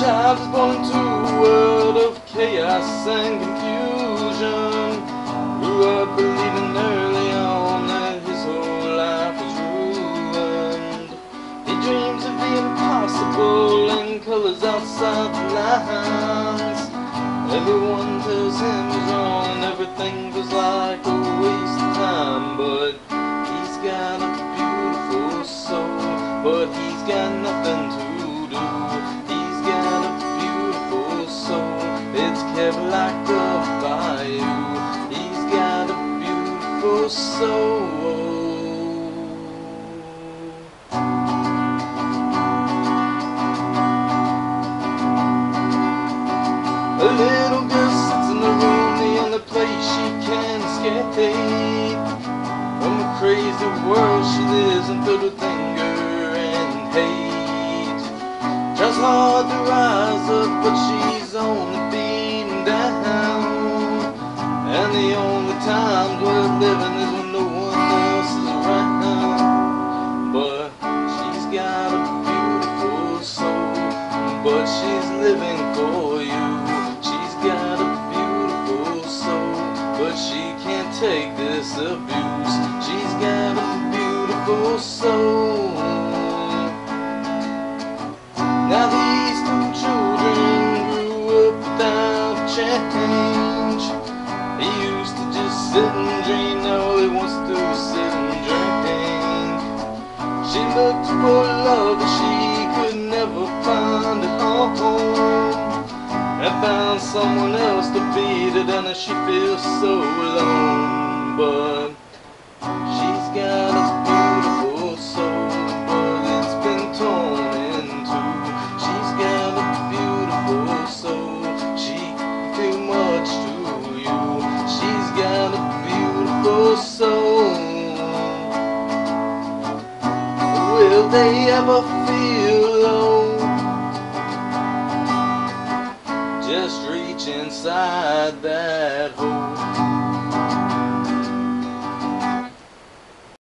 child is born into a world of chaos and confusion. Grew up believing early on that his whole life was ruined. He dreams of the impossible and colors outside the lines. Everyone tells him he's wrong, everything feels like a waste of time. But he's got a beautiful soul, but he's got nothing to like a bayou. He's got a beautiful soul. A little girl sits in the room, the only place she can escape from a crazy world she lives in, filled with anger and hate. Tries hard to rise up, but she's only down. And the only time worth living is when no one else is around. But she's got a beautiful soul, but she's living for you. She's got a beautiful soul, but she can't take this abuse. She's got a beautiful soul. Now these two children grew up without change. He used to just sit and dream, now he wants to sit and drink. She looked for love, but she could never find it all. And found someone else to beat it, and she feels so alone. But she's got a beautiful soul, but it's been torn in two. She's got a beautiful soul. Soul. Will they ever feel alone? Just reach inside that hole.